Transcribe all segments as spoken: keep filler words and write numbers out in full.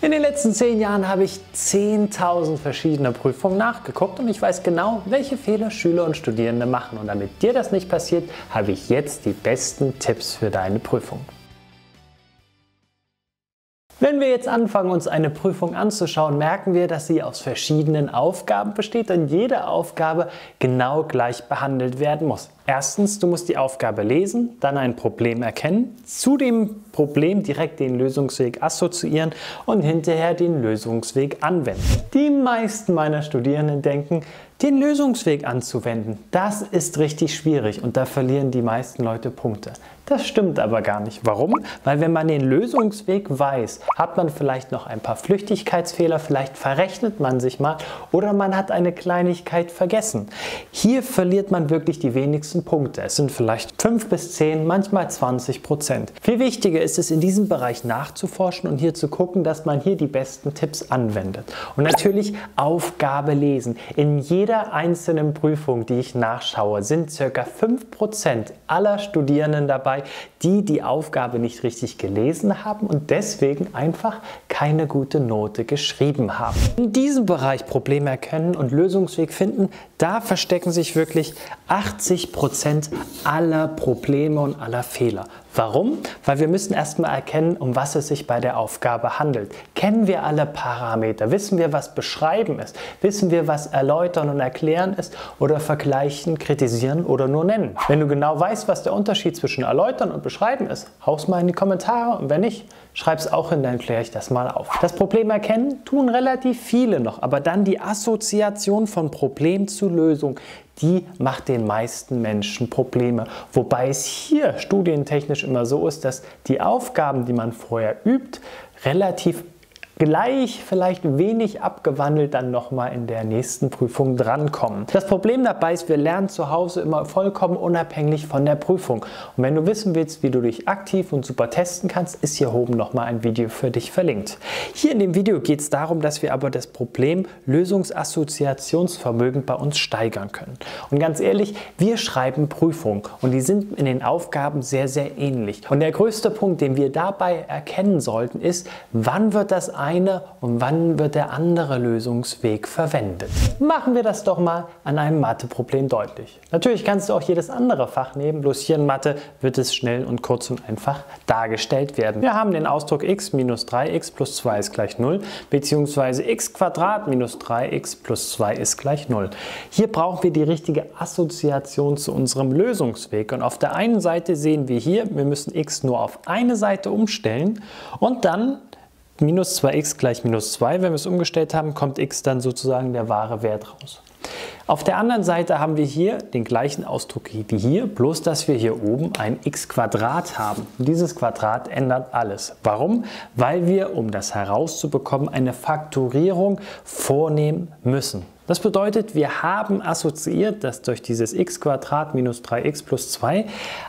In den letzten zehn Jahren habe ich zehntausend verschiedene Prüfungen nachgeguckt und ich weiß genau, welche Fehler Schüler und Studierende machen. Und damit dir das nicht passiert, habe ich jetzt die besten Tipps für deine Prüfung. Wenn wir jetzt anfangen, uns eine Prüfung anzuschauen, merken wir, dass sie aus verschiedenen Aufgaben besteht und jede Aufgabe genau gleich behandelt werden muss. Erstens, du musst die Aufgabe lesen, dann ein Problem erkennen, zu dem Problem direkt den Lösungsweg assoziieren und hinterher den Lösungsweg anwenden. Die meisten meiner Studierenden denken, den Lösungsweg anzuwenden, das ist richtig schwierig und da verlieren die meisten Leute Punkte. Das stimmt aber gar nicht. Warum? Weil wenn man den Lösungsweg weiß, hat man vielleicht noch ein paar Flüchtigkeitsfehler, vielleicht verrechnet man sich mal oder man hat eine Kleinigkeit vergessen. Hier verliert man wirklich die wenigsten Punkte. Es sind vielleicht fünf bis zehn, manchmal zwanzig Prozent. Viel wichtiger ist es, in diesem Bereich nachzuforschen und hier zu gucken, dass man hier die besten Tipps anwendet. Und natürlich Aufgabe lesen. In jedem In jeder einzelnen Prüfung, die ich nachschaue, sind ca. fünf Prozent aller Studierenden dabei, die die Aufgabe nicht richtig gelesen haben und deswegen einfach keine gute Note geschrieben haben. In diesem Bereich Probleme erkennen und Lösungsweg finden, da verstecken sich wirklich achtzig Prozent aller Probleme und aller Fehler. Warum? Weil wir müssen erstmal erkennen, um was es sich bei der Aufgabe handelt. Kennen wir alle Parameter? Wissen wir, was beschreiben ist? Wissen wir, was erläutern und erklären ist? Oder vergleichen, kritisieren oder nur nennen? Wenn du genau weißt, was der Unterschied zwischen erläutern und beschreiben ist, hau's mal in die Kommentare und wenn nicht, schreib's auch hin, dann kläre ich das mal auf. Das Problem erkennen tun relativ viele noch, aber dann die Assoziation von Problem zu Lösung, die macht den meisten Menschen Probleme. Wobei es hier studientechnisch immer so ist, dass die Aufgaben, die man vorher übt, relativ gleich, vielleicht wenig abgewandelt, dann nochmal in der nächsten Prüfung drankommen. Das Problem dabei ist, wir lernen zu Hause immer vollkommen unabhängig von der Prüfung. Und wenn du wissen willst, wie du dich aktiv und super testen kannst, ist hier oben nochmal ein Video für dich verlinkt. Hier in dem Video geht es darum, dass wir aber das Problem Lösungsassoziationsvermögen bei uns steigern können. Und ganz ehrlich, wir schreiben Prüfungen und die sind in den Aufgaben sehr, sehr ähnlich. Und der größte Punkt, den wir dabei erkennen sollten, ist, wann wird das ein und wann wird der andere Lösungsweg verwendet. Machen wir das doch mal an einem Matheproblem deutlich. Natürlich kannst du auch jedes andere Fach nehmen, bloß hier in Mathe wird es schnell und kurz und einfach dargestellt werden. Wir haben den Ausdruck x minus drei x plus zwei ist gleich null, beziehungsweise x Quadrat minus drei x plus zwei ist gleich null. Hier brauchen wir die richtige Assoziation zu unserem Lösungsweg und auf der einen Seite sehen wir hier, wir müssen x nur auf eine Seite umstellen und dann minus zwei x gleich minus zwei, wenn wir es umgestellt haben, kommt x dann sozusagen der wahre Wert raus. Auf der anderen Seite haben wir hier den gleichen Ausdruck wie hier, bloß dass wir hier oben ein x Quadrat haben. Und dieses Quadrat ändert alles. Warum? Weil wir, um das herauszubekommen, eine Faktorierung vornehmen müssen. Das bedeutet, wir haben assoziiert, dass durch dieses x Quadrat minus drei x plus zwei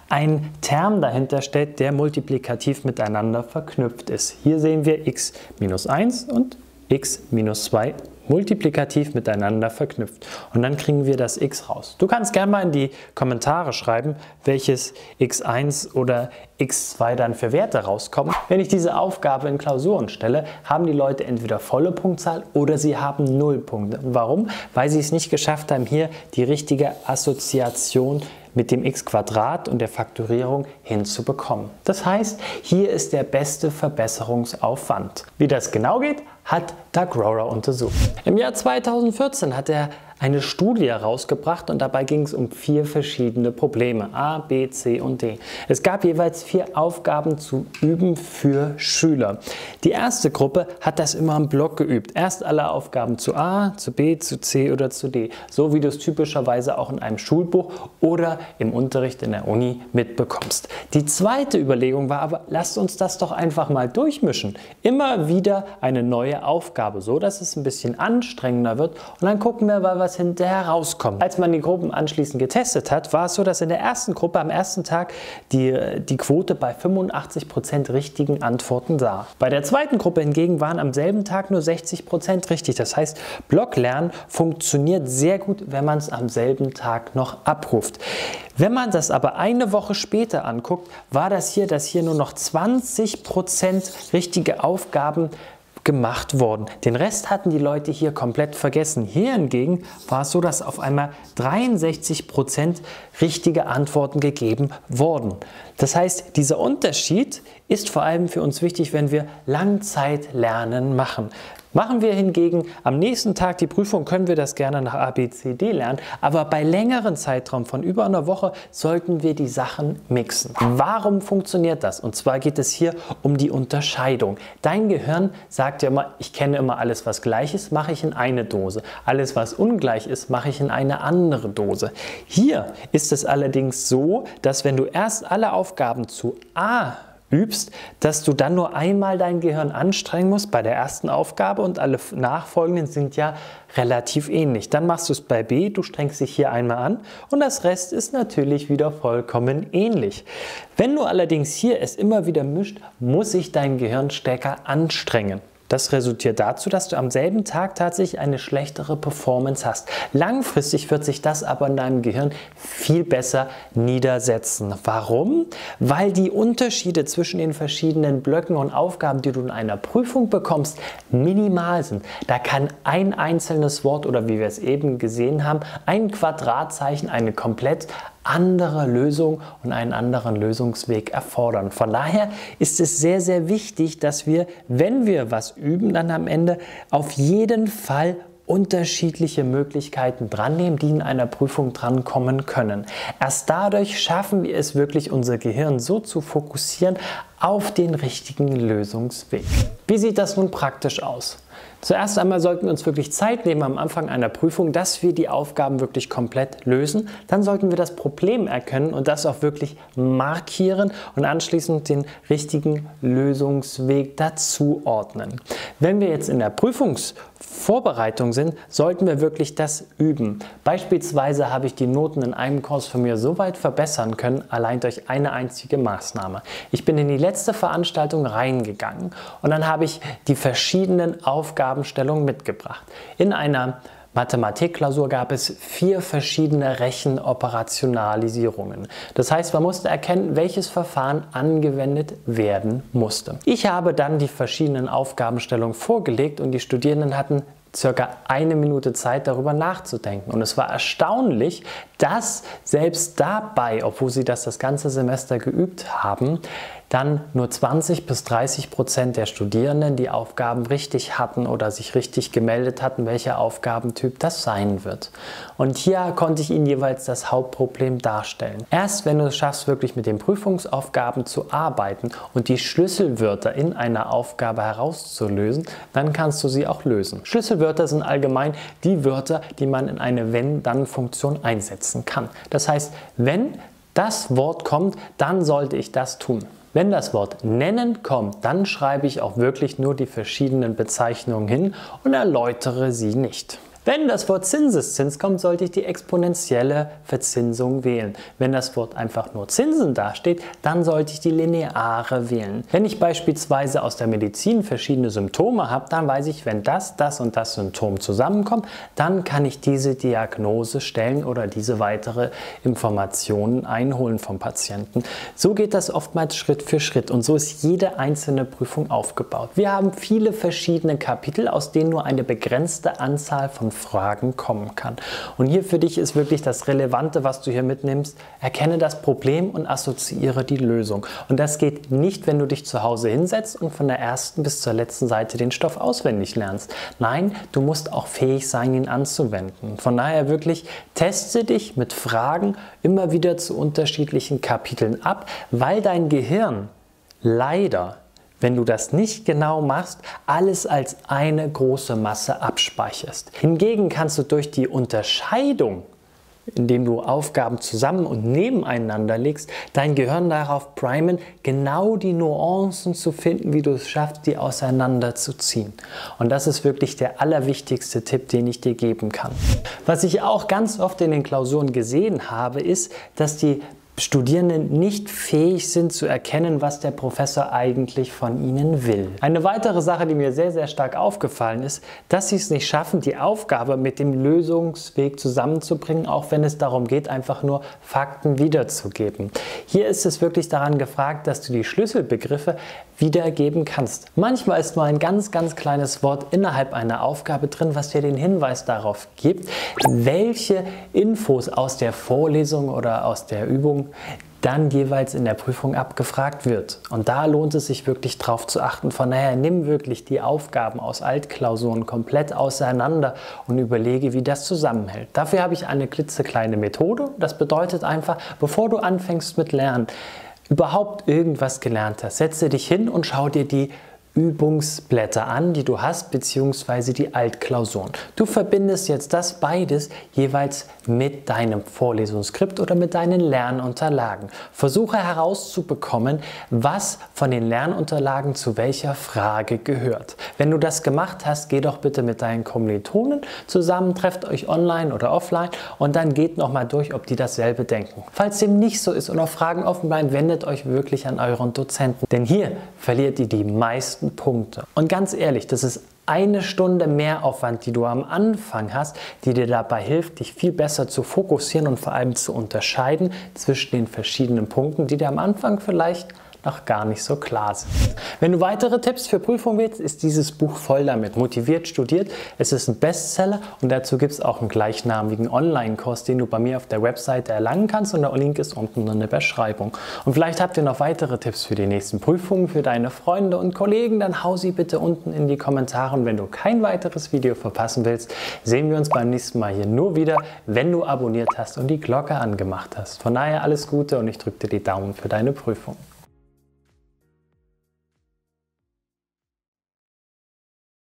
ein Term dahinter steht, der multiplikativ miteinander verknüpft ist. Hier sehen wir x minus eins und x minus zwei multiplikativ miteinander verknüpft. Und dann kriegen wir das x raus. Du kannst gerne mal in die Kommentare schreiben, welches x eins oder x zwei dann für Werte rauskommen. Wenn ich diese Aufgabe in Klausuren stelle, haben die Leute entweder volle Punktzahl oder sie haben null Punkte. Warum? Weil sie es nicht geschafft haben, hier die richtige Assoziation mit dem x Quadrat und der Faktorierung hinzubekommen. Das heißt, hier ist der beste Verbesserungsaufwand. Wie das genau geht, hat Doug Rohrer untersucht. Im Jahr zweitausendvierzehn hat er eine Studie herausgebracht und dabei ging es um vier verschiedene Probleme, A, B, C und D. Es gab jeweils vier Aufgaben zu üben für Schüler. Die erste Gruppe hat das immer im Block geübt. Erst alle Aufgaben zu A, zu B, zu C oder zu D, so wie du es typischerweise auch in einem Schulbuch oder im Unterricht in der Uni mitbekommst. Die zweite Überlegung war aber, lasst uns das doch einfach mal durchmischen. Immer wieder eine neue Aufgabe, so dass es ein bisschen anstrengender wird und dann gucken wir mal, was hinterher rauskommt. Als man die Gruppen anschließend getestet hat, war es so, dass in der ersten Gruppe am ersten Tag die, die Quote bei fünfundachtzig Prozent richtigen Antworten lag. Bei der zweiten Gruppe hingegen waren am selben Tag nur sechzig Prozent richtig. Das heißt, Blocklernen funktioniert sehr gut, wenn man es am selben Tag noch abruft. Wenn man das aber eine Woche später anguckt, war das hier, dass hier nur noch zwanzig Prozent richtige Aufgaben gemacht worden. Den Rest hatten die Leute hier komplett vergessen. Hier hingegen war es so, dass auf einmal dreiundsechzig Prozent richtige Antworten gegeben wurden. Das heißt, dieser Unterschied ist vor allem für uns wichtig, wenn wir Langzeitlernen machen. Machen wir hingegen am nächsten Tag die Prüfung, können wir das gerne nach A B C D lernen, aber bei längeren Zeitraum von über einer Woche sollten wir die Sachen mixen. Warum funktioniert das? Und zwar geht es hier um die Unterscheidung. Dein Gehirn sagt ja immer, ich kenne immer alles, was gleich ist, mache ich in eine Dose. Alles, was ungleich ist, mache ich in eine andere Dose. Hier ist es allerdings so, dass wenn du erst alle Aufgaben zu A übst, dass du dann nur einmal dein Gehirn anstrengen musst bei der ersten Aufgabe und alle nachfolgenden sind ja relativ ähnlich. Dann machst du es bei B, du strengst dich hier einmal an und das Rest ist natürlich wieder vollkommen ähnlich. Wenn du allerdings hier es immer wieder mischt, muss sich dein Gehirn stärker anstrengen. Das resultiert dazu, dass du am selben Tag tatsächlich eine schlechtere Performance hast. Langfristig wird sich das aber in deinem Gehirn viel besser niedersetzen. Warum? Weil die Unterschiede zwischen den verschiedenen Blöcken und Aufgaben, die du in einer Prüfung bekommst, minimal sind. Da kann ein einzelnes Wort oder wie wir es eben gesehen haben, ein Quadratzeichen, eine komplett andere Lösung und einen anderen Lösungsweg erfordern. Von daher ist es sehr, sehr wichtig, dass wir, wenn wir was üben, dann am Ende auf jeden Fall unterschiedliche Möglichkeiten dran nehmen, die in einer Prüfung drankommen können. Erst dadurch schaffen wir es wirklich, unser Gehirn so zu fokussieren auf den richtigen Lösungsweg. Wie sieht das nun praktisch aus? Zuerst einmal sollten wir uns wirklich Zeit nehmen am Anfang einer Prüfung, dass wir die Aufgaben wirklich komplett lösen. Dann sollten wir das Problem erkennen und das auch wirklich markieren und anschließend den richtigen Lösungsweg dazuordnen. Wenn wir jetzt in der Prüfungsvorbereitung sind, sollten wir wirklich das üben. Beispielsweise habe ich die Noten in einem Kurs von mir so weit verbessern können, allein durch eine einzige Maßnahme. Ich bin in die letzte Veranstaltung reingegangen und dann habe ich die verschiedenen Aufgaben Aufgabenstellung mitgebracht. In einer Mathematikklausur gab es vier verschiedene Rechenoperationalisierungen. Das heißt, man musste erkennen, welches Verfahren angewendet werden musste. Ich habe dann die verschiedenen Aufgabenstellungen vorgelegt und die Studierenden hatten circa eine Minute Zeit, darüber nachzudenken. Und es war erstaunlich, dass selbst dabei, obwohl sie das das ganze Semester geübt haben, dann nur zwanzig bis dreißig Prozent der Studierenden die Aufgaben richtig hatten oder sich richtig gemeldet hatten, welcher Aufgabentyp das sein wird. Und hier konnte ich Ihnen jeweils das Hauptproblem darstellen. Erst wenn du es schaffst, wirklich mit den Prüfungsaufgaben zu arbeiten und die Schlüsselwörter in einer Aufgabe herauszulösen, dann kannst du sie auch lösen. Schlüsselwörter sind allgemein die Wörter, die man in eine Wenn-Dann-Funktion einsetzen kann. Das heißt, wenn das Wort kommt, dann sollte ich das tun. Wenn das Wort nennen kommt, dann schreibe ich auch wirklich nur die verschiedenen Bezeichnungen hin und erläutere sie nicht. Wenn das Wort Zinseszins kommt, sollte ich die exponentielle Verzinsung wählen. Wenn das Wort einfach nur Zinsen dasteht, dann sollte ich die lineare wählen. Wenn ich beispielsweise aus der Medizin verschiedene Symptome habe, dann weiß ich, wenn das, das und das Symptom zusammenkommt, dann kann ich diese Diagnose stellen oder diese weitere Informationen einholen vom Patienten. So geht das oftmals Schritt für Schritt und so ist jede einzelne Prüfung aufgebaut. Wir haben viele verschiedene Kapitel, aus denen nur eine begrenzte Anzahl von Fragen kommen kann. Und hier für dich ist wirklich das Relevante, was du hier mitnimmst, erkenne das Problem und assoziiere die Lösung. Und das geht nicht, wenn du dich zu Hause hinsetzt und von der ersten bis zur letzten Seite den Stoff auswendig lernst. Nein, du musst auch fähig sein, ihn anzuwenden. Von daher wirklich, teste dich mit Fragen immer wieder zu unterschiedlichen Kapiteln ab, weil dein Gehirn leider, wenn du das nicht genau machst, alles als eine große Masse abspeicherst. Hingegen kannst du durch die Unterscheidung, indem du Aufgaben zusammen und nebeneinander legst, dein Gehirn darauf primen, genau die Nuancen zu finden, wie du es schaffst, die auseinander zu ziehen. Und das ist wirklich der allerwichtigste Tipp, den ich dir geben kann. Was ich auch ganz oft in den Klausuren gesehen habe, ist, dass die Studierenden nicht fähig sind zu erkennen, was der Professor eigentlich von ihnen will. Eine weitere Sache, die mir sehr, sehr stark aufgefallen ist, dass sie es nicht schaffen, die Aufgabe mit dem Lösungsweg zusammenzubringen, auch wenn es darum geht, einfach nur Fakten wiederzugeben. Hier ist es wirklich daran gefragt, dass du die Schlüsselbegriffe wiedergeben kannst. Manchmal ist nur ein ganz, ganz kleines Wort innerhalb einer Aufgabe drin, was dir den Hinweis darauf gibt, welche Infos aus der Vorlesung oder aus der Übung dann jeweils in der Prüfung abgefragt wird. Und da lohnt es sich wirklich drauf zu achten. Von daher nimm wirklich die Aufgaben aus Altklausuren komplett auseinander und überlege, wie das zusammenhält. Dafür habe ich eine klitzekleine Methode. Das bedeutet einfach, bevor du anfängst mit Lernen, überhaupt irgendwas gelernt hast, setze dich hin und schau dir die Übungsblätter an, die du hast, beziehungsweise die Altklausuren. Du verbindest jetzt das beides jeweils mit deinem Vorlesungsskript oder mit deinen Lernunterlagen. Versuche herauszubekommen, was von den Lernunterlagen zu welcher Frage gehört. Wenn du das gemacht hast, geh doch bitte mit deinen Kommilitonen zusammen, trefft euch online oder offline und dann geht nochmal durch, ob die dasselbe denken. Falls dem nicht so ist und noch Fragen offen bleiben, wendet euch wirklich an euren Dozenten, denn hier verliert ihr die meisten Punkte. Und ganz ehrlich, das ist eine Stunde Mehraufwand, die du am Anfang hast, die dir dabei hilft, dich viel besser zu fokussieren und vor allem zu unterscheiden zwischen den verschiedenen Punkten, die dir am Anfang vielleicht noch gar nicht so klar sind. Wenn du weitere Tipps für Prüfungen willst, ist dieses Buch voll damit. Motiviert studiert. Es ist ein Bestseller und dazu gibt es auch einen gleichnamigen Online-Kurs, den du bei mir auf der Webseite erlangen kannst und der Link ist unten in der Beschreibung. Und vielleicht habt ihr noch weitere Tipps für die nächsten Prüfungen, für deine Freunde und Kollegen, dann hau sie bitte unten in die Kommentare und wenn du kein weiteres Video verpassen willst, sehen wir uns beim nächsten Mal hier nur wieder, wenn du abonniert hast und die Glocke angemacht hast. Von daher alles Gute und ich drücke dir die Daumen für deine Prüfung.